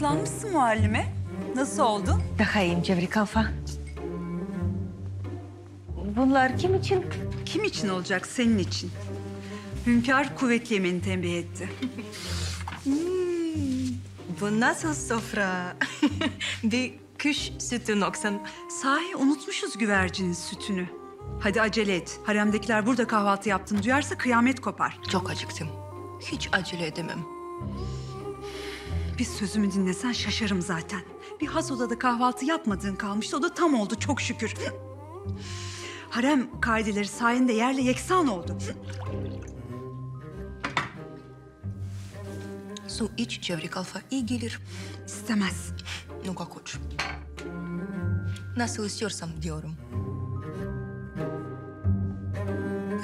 Meraklanmışsın muallime. Nasıl oldu? Daha iyiyim Cevri Kalfa. Bunlar kim için? Kim için olacak? Senin için. Hünkar kuvvet yemeğini tembih etti. Bu nasıl sofra? Bir kuş sütü noksan. Sahi unutmuşuz güvercinin sütünü. Hadi acele et. Haremdekiler burada kahvaltı yaptığını duyarsa kıyamet kopar. Çok acıktım. Hiç acele edemem. Bir sözümü dinlesen şaşarım zaten. Bir has odada kahvaltı yapmadığın kalmıştı. O da tam oldu çok şükür. Harem kaideleri sayende yerle yeksan oldu. Su iç Cevri Kalfa, iyi gelir. İstemez. Nuka koç. Nasıl istiyorsam diyorum.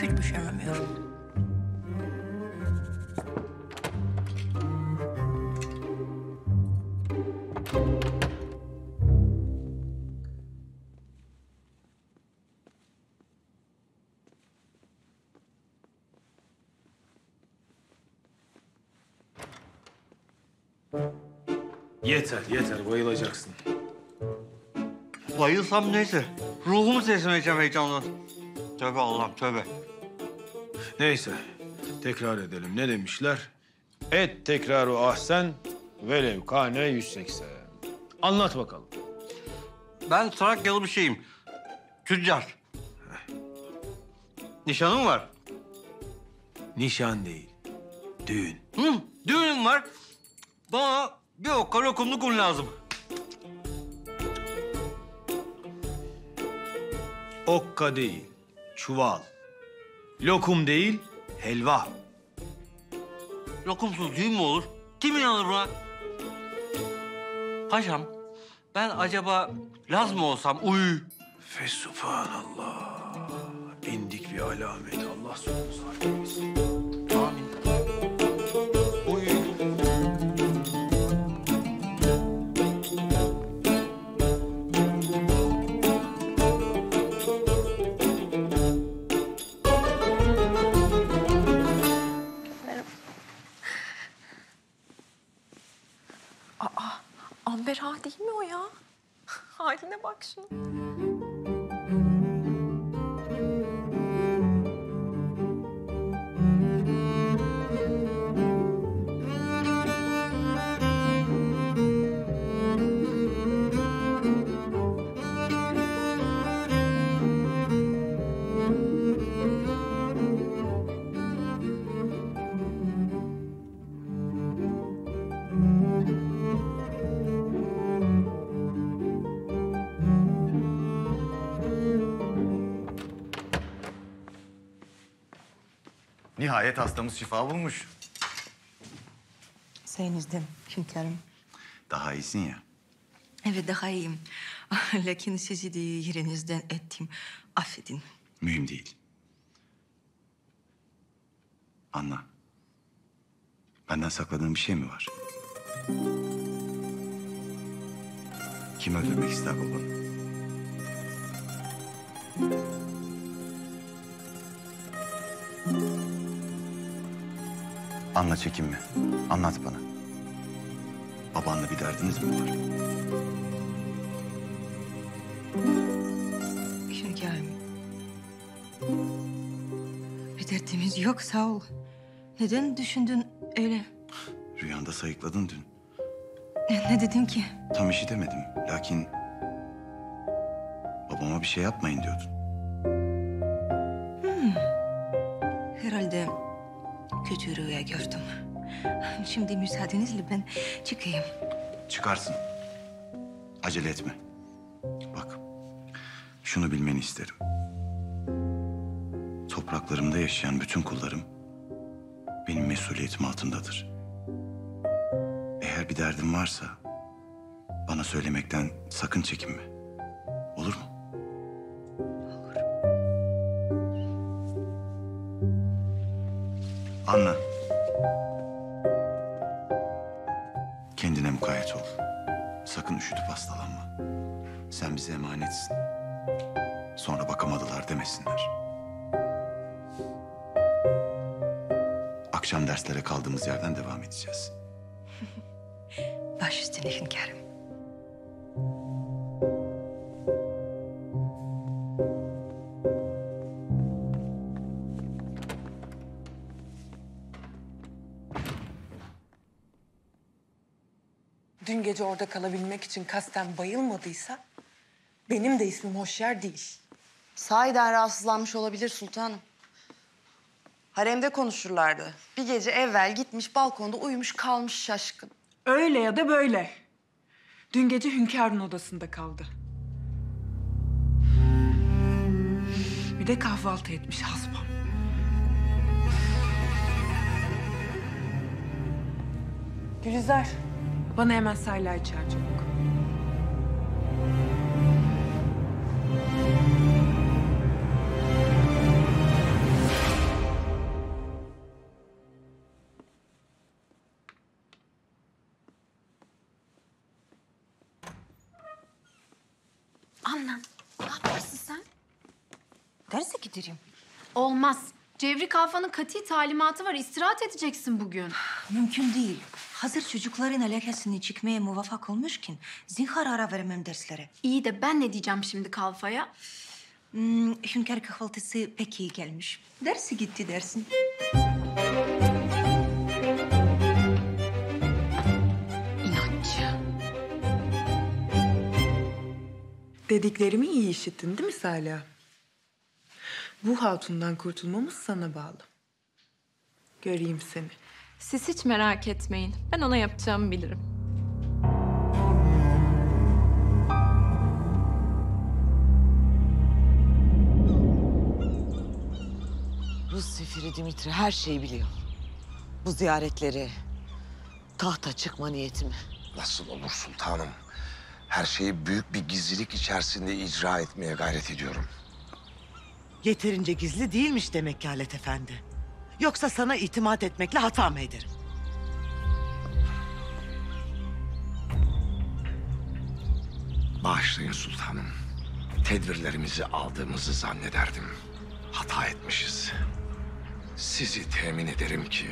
Hiç pişiremiyorum. Yeter, yeter. Bayılacaksın. Bayılsam neyse. Ruhumu sesleneceğim heyecandan. Tövbe Allah'ım, tövbe. Neyse, tekrar edelim. Ne demişler? Et tekraru ahsen velev kâne 180. Anlat bakalım. Ben Trakyalı bir şeyim. Tüccar. Heh. Nişanım var. Nişan değil, düğün. Hı, düğünüm var. Bana bir o karakumluk un lazım. Okka değil, çuval. Lokum değil, helva. Lokumsuz düğün mü olur? Kim inanır buna? Paşam, ben acaba Laz mı olsam? Uy. Fesubhanallah. Bindik bir alamet. Allah sonumuz harcayız. Amber Ağa değil mi o ya? Haline bak şuna. Nihayet hastamız şifa bulmuş. Sayenizde hünkârım. Daha iyisin ya. Evet, daha iyiyim. Lakin sizi de yerinizden ettim. Affedin. Mühim değil. Anna, benden sakladığın bir şey mi var? Kim öldürmek ister babanı? Anla, çekinme. Anlat bana. Babanla bir derdiniz mi var? Hünkârım. Bir derdimiz yok, sağ ol. Neden düşündün öyle? Rüyanda sayıkladın dün. Ne dedim ki? Tam işi demedim. Lakin babama bir şey yapmayın diyordun. Herhalde kötü rüya gördüm. Şimdi müsaadenizle ben çıkayım. Çıkarsın. Acele etme. Bak, şunu bilmeni isterim. Topraklarımda yaşayan bütün kullarım benim mesuliyetim altındadır. Eğer bir derdin varsa bana söylemekten sakın çekinme. Olur mu? Anna, kendine mukayyet ol. Sakın üşütüp hastalanma. Sen bize emanetsin. Sonra bakamadılar demesinler. Akşam derslere kaldığımız yerden devam edeceğiz. Baş üstüne hünkârım. Dün gece orada kalabilmek için kasten bayılmadıysa benim de ismim Hoşyer değil. Sahiden rahatsızlanmış olabilir sultanım. Haremde konuşurlardı. Bir gece evvel gitmiş balkonda uyumuş kalmış şaşkın. Öyle ya da böyle. Dün gece hünkârın odasında kaldı. Bir de kahvaltı etmiş hasbam. Gülizar, bana hemen Saliha'yı çağır çabuk. Anna, ne yaparsın sen? Derse giderim. Olmaz. Cevri Kalfa'nın kat'i talimatı var. İstirahat edeceksin bugün. Mümkün değil. Hazır çocukların alakasını çıkmaya muvaffak olmuşken zinhar ara vermem derslere. İyi de ben ne diyeceğim şimdi Kalfa'ya? Hünkar kahvaltısı pek iyi gelmiş. Dersi gitti dersin. Dediklerimi iyi işittin değil mi Saliha? Bu hatundan kurtulmamız sana bağlı. Göreyim seni. Siz hiç merak etmeyin. Ben ona yapacağımı bilirim. Rus sefiri Dimitri her şeyi biliyor. Bu ziyaretleri, tahta çıkma niyetimi. Nasıl olur sultanım? Her şeyi büyük bir gizlilik içerisinde icra etmeye gayret ediyorum. Yeterince gizli değilmiş demek ki Halit Efendi. Yoksa sana itimat etmekle hata mı ederim? Bağışlayın sultanım. Tedbirlerimizi aldığımızı zannederdim. Hata etmişiz. Sizi temin ederim ki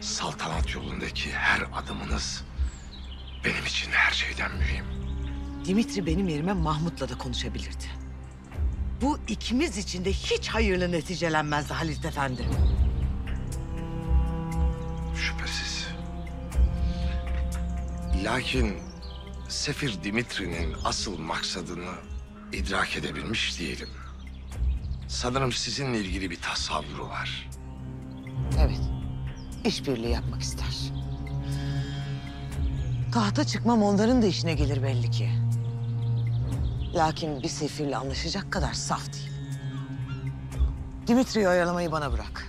saltanat yolundaki her adımınız benim için her şeyden mühim. Dimitri benim yerime Mahmut'la da konuşabilirdi. Bu ikimiz için de hiç hayırlı neticelenmezdi Halit Efendi. Şüphesiz. Lakin sefir Dimitri'nin asıl maksadını idrak edebilmiş değilim. Sanırım sizinle ilgili bir tasavvuru var. Evet, işbirliği yapmak ister. Tahta çıkmam onların da işine gelir belli ki. Lakin bir sefirle anlaşacak kadar saf değil. Dimitri'yi oyalamayı bana bırak.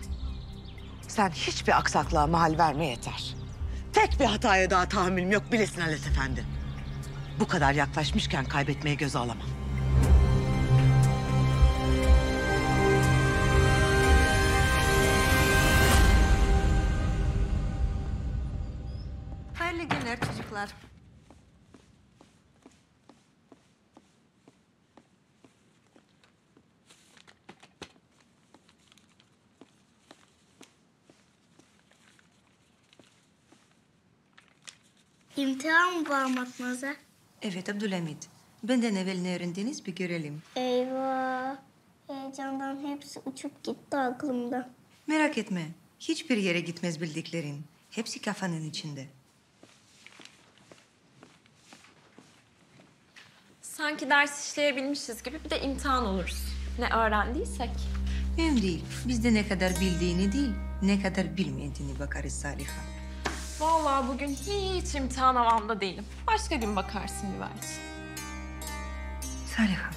Sen hiçbir aksaklığa mahal verme yeter. Tek bir hataya daha tahammülüm yok bilesin Halit Efendi. Bu kadar yaklaşmışken kaybetmeye göze alamam. İmtihan mı var Matmazel? Evet Abdülhamid. Benden evvel ne öğrendiniz bir görelim. Eyvah! Heyecandan hepsi uçup gitti aklımda. Merak etme. Hiçbir yere gitmez bildiklerin. Hepsi kafanın içinde. Sanki ders işleyebilmişiz gibi bir de imtihan oluruz. Ne öğrendiysek. Mühim değil. Biz de ne kadar bildiğini değil, ne kadar bilmediğini bakarız Saliha. Vallahi bugün hiç imtihan havamda değilim. Başka gün bakarsın Müvercin. Saliha,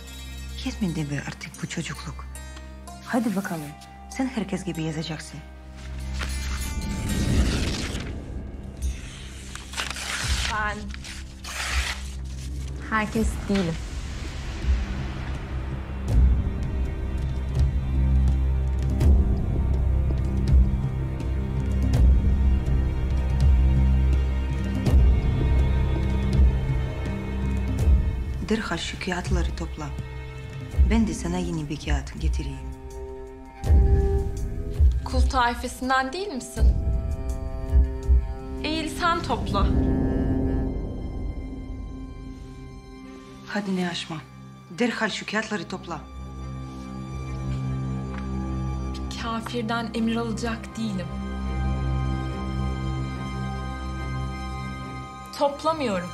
kesmedi be artık bu çocukluk. Hadi bakalım, sen herkes gibi yazacaksın. Ben... herkes değilim. Derhal şu kağıtları topla. Ben de sana yeni bir kağıt getireyim. Kul taifesinden değil misin? Eğil sen topla. Haddini aşma. Derhal şu kağıtları topla. Bir kafirden emir alacak değilim. Toplamıyorum.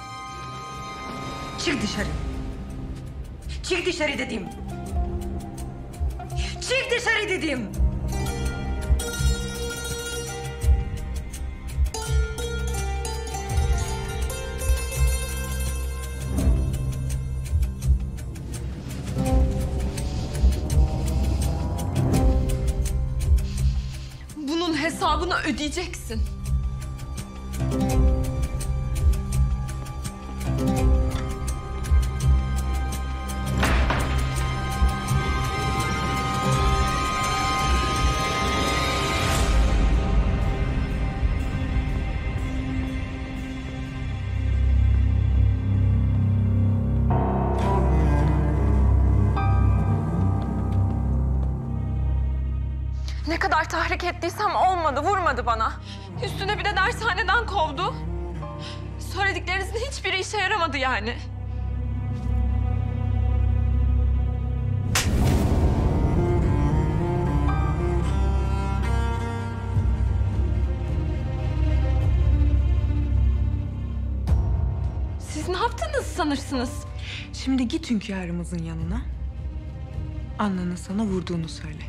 Çık dışarı. Çık dışarı dedim. Çık dışarı dedim. Bunun hesabını ödeyeceksin. Tahrik ettiysem olmadı, vurmadı bana. Üstüne bir de dershaneden kovdu. Söylediklerinizin hiçbiri işe yaramadı yani. Siz ne yaptınız sanırsınız? Şimdi git hünkârımızın yanına. Anna'nın sana vurduğunu söyle.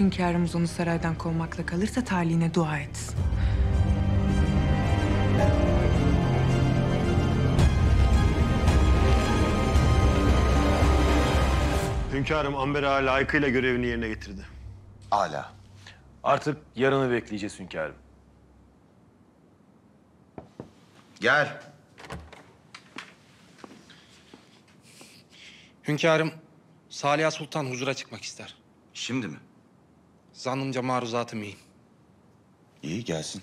Hünkârımız onu saraydan kovmakla kalırsa talihine dua etsin. Hünkârım Amber Ağa layıkıyla görevini yerine getirdi. Âlâ. Artık yarını bekleyeceğiz hünkârım. Gel. Hünkârım Saliha Sultan huzura çıkmak ister. Şimdi mi? Zannımca maruzatım iyi. İyi, gelsin.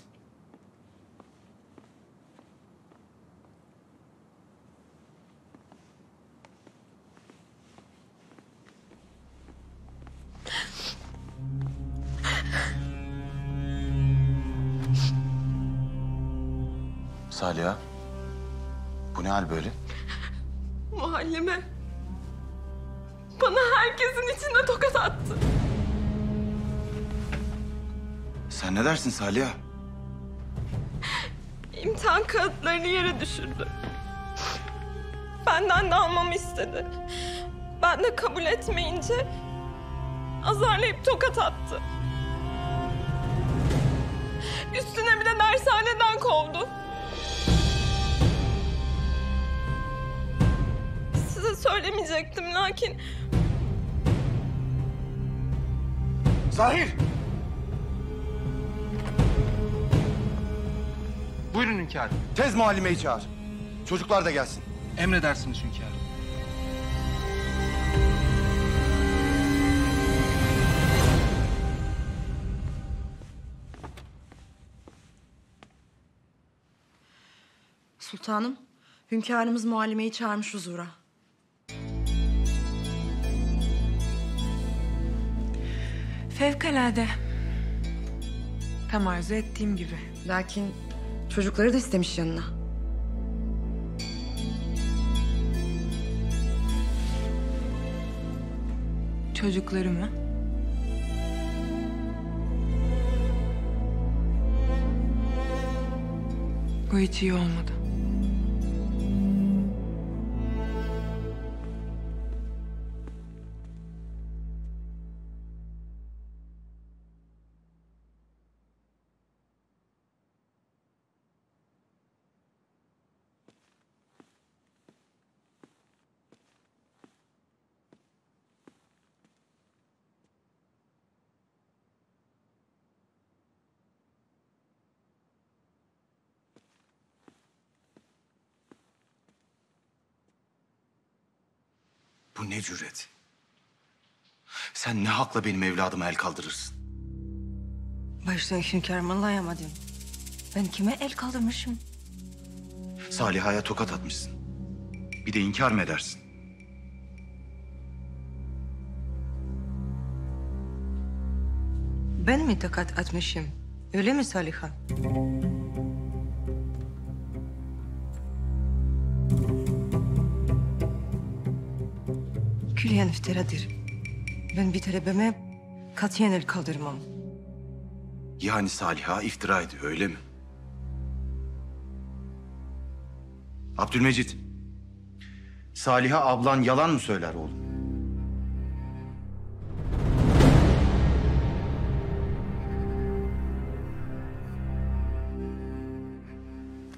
Saliha, bu ne hal böyle? Muhalleme bana herkesin içinde tokat attı. Sen ne dersin Saliha? İmtihan kağıtlarını yere düşürdü. Benden de almamı istedi. Ben de kabul etmeyince azarlayıp tokat attı. Üstüne bir de dershaneden kovdu. Size söylemeyecektim lakin... Zahir! Buyurun hünkârım. Tez muallimeyi çağır. Çocuklar da gelsin. Emredersiniz hünkârım. Sultanım, hünkârımız muallimeyi çağırmış huzura. Fevkalade. Tam arzu ettiğim gibi. Lakin... Çocukları da istemiş yanına. Çocukları mı? Bu hiç iyi olmadı. Bu ne cüret? Sen ne hakla benim evladıma el kaldırırsın? Başta hünkârım anlayamadım. Ben kime el kaldırmışım? Saliha'ya tokat atmışsın. Bir de inkar mı edersin? Ben mi tokat atmışım? Öyle mi Saliha? külliyen iftiradır. Ben bir talebeme katiyen el kaldırmam. Yani Saliha iftira ediyor, öyle mi? Abdülmecit, Saliha ablan yalan mı söyler oğlum?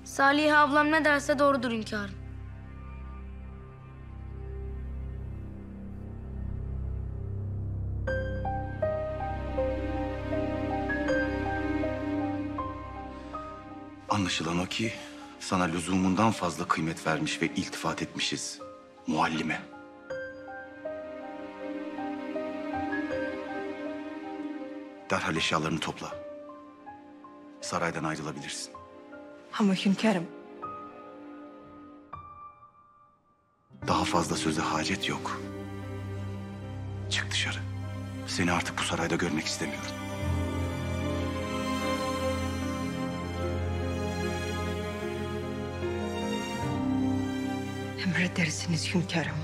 Saliha ablam ne derse doğrudur hünkârım. Anlaşılan o ki sana lüzumundan fazla kıymet vermiş ve iltifat etmişiz muallime. Derhal eşyalarını topla. Saraydan ayrılabilirsin. Ama hünkârım. Daha fazla söze hacet yok. Çık dışarı. Seni artık bu sarayda görmek istemiyorum. Emredersiniz hünkârım.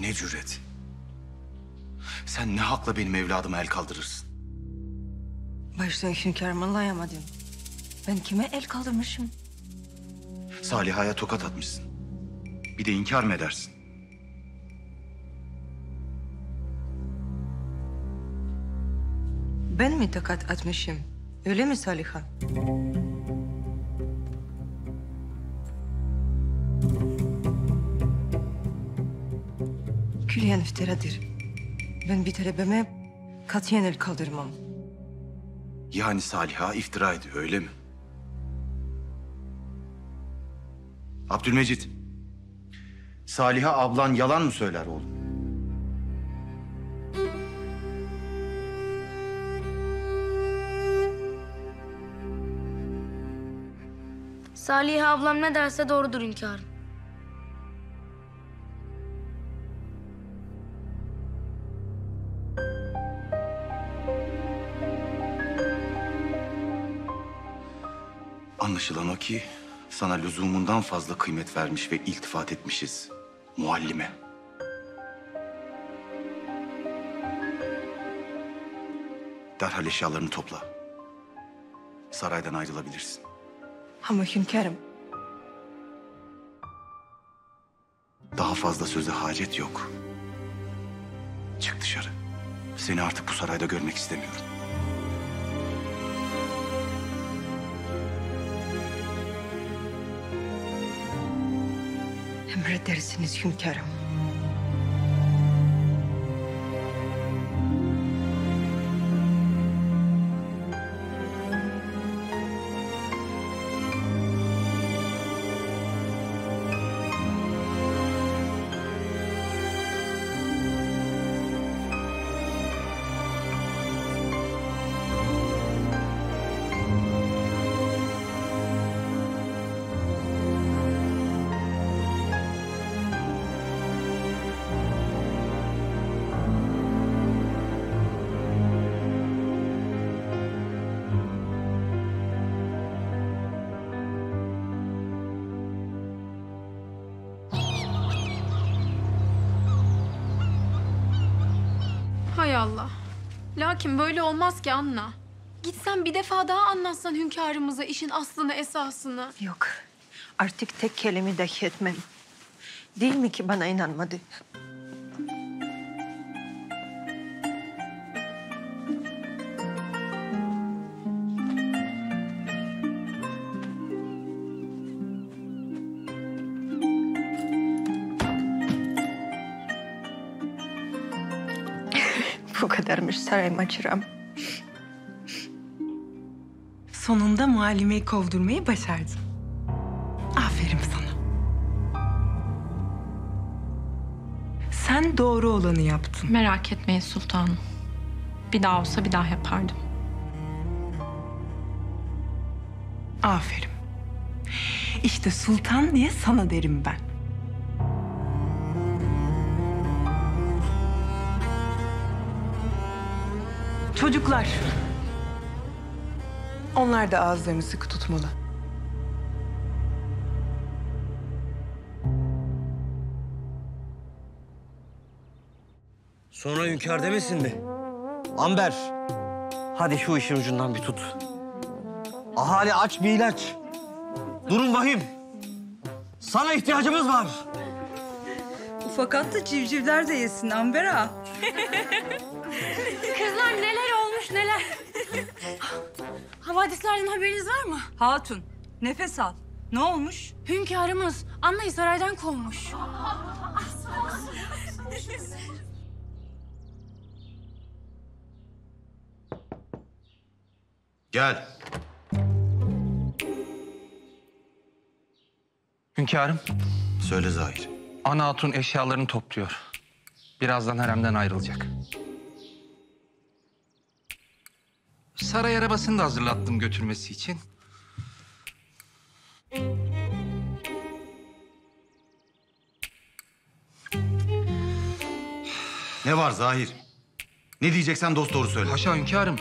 Ne cüret? Sen ne hakla benim evladıma el kaldırırsın? Baştan hünkârım, anlayamadım. Ben kime el kaldırmışım? Saliha'ya tokat atmışsın. Bir de inkar mı edersin? Ben mi tokat atmışım? Öyle mi Saliha? Külliyen iftiradır. Ben bir talebeme katiyen el kaldırmam. Yani Saliha iftira ediyor, öyle mi? Abdülmecit, Saliha ablan yalan mı söyler oğlum? Saliha ablam ne derse doğrudur hünkârım. Anlaşılan o ki sana lüzumundan fazla kıymet vermiş ve iltifat etmişiz muallime. Derhal eşyalarını topla. Saraydan ayrılabilirsin. Ama hünkârım. Daha fazla söze hacet yok. Çık dışarı. Seni artık bu sarayda görmek istemiyorum. Emredersiniz hünkârım. İnşallah. Lakin böyle olmaz ki Anna. Gitsen bir defa daha anlatsan hünkârımıza işin aslını esasını. Yok. Artık tek kelime dahi etmem. Değil mi ki bana inanmadı? Bu kadarmış saray maceram. Sonunda muallimeyi kovdurmayı başardın. Aferin sana. Sen doğru olanı yaptın. Merak etmeyin sultanım. Bir daha olsa bir daha yapardım. Aferin. İşte sultan diye sana derim ben. Çocuklar. Onlar da ağızlarını sıkı tutmalı. Sonra hünkâr demesin mi? Amber, hadi şu işin ucundan bir tut. Ahali aç bir ilaç. Durum vahim. Sana ihtiyacımız var. Fakat da civcivler de yesin Amber Ağa. Kızlar neler olmuş neler. Havadislerden haberiniz var mı? Hatun, nefes al. Ne olmuş? Hünkârımız Anna'yı saraydan kovmuş. Gel. Hünkârım. Söyle Zahir. Ana hatun eşyalarını topluyor. Birazdan haremden ayrılacak. Saray arabasını da hazırlattım götürmesi için. Ne var Zahir? Ne diyeceksen dost doğru söyle. Haşa hünkârım.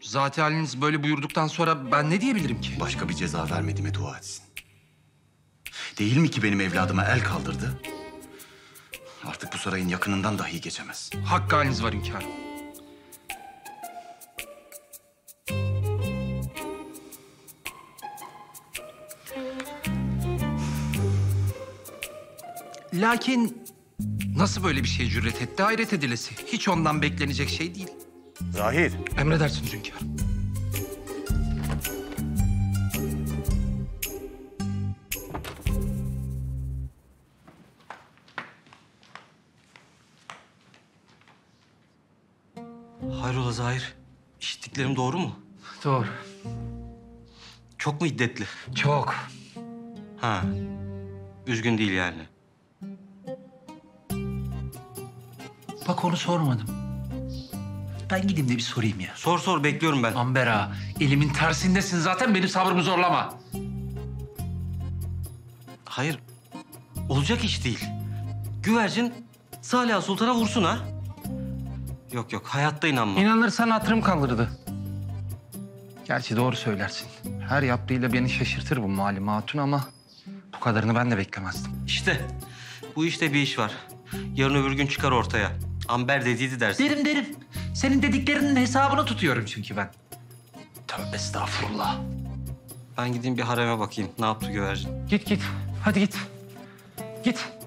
Zaten haliniz böyle buyurduktan sonra ben ne diyebilirim ki? Başka bir ceza vermediğime dua etsin. Değil mi ki benim evladıma el kaldırdı? Artık bu sarayın yakınından dahi geçemez. Hakkı haliniz var hünkârım. Lakin nasıl böyle bir şeye cüret etti hayret edilesi. Hiç ondan beklenecek şey değil. Zahir. Emredersiniz hünkârım. Hayrola Zahir? İşittiklerim doğru mu? Doğru. Çok mu iddetli? Çok. Ha. Üzgün değil yani. Bak onu sormadım. Ben gideyim de bir sorayım ya. Sor bekliyorum ben. Amber Ağa, elimin tersindesin zaten benim sabrımı zorlama. Hayır, olacak iş değil. Güvercin Saliha Sultan'a vursun ha. Yok hayatta inanma. İnanırsan hatırım kalırdı. Gerçi doğru söylersin. Her yaptığıyla beni şaşırtır bu malum hatun ama bu kadarını ben de beklemezdim. İşte bu işte bir iş var. Yarın öbür gün çıkar ortaya. Amber dediydi dersin. Derim. Senin dediklerinin hesabını tutuyorum çünkü ben. Tövbe estağfurullah. Ben gideyim bir hareme bakayım. Ne yaptı güvercin? Git. Hadi git. Git.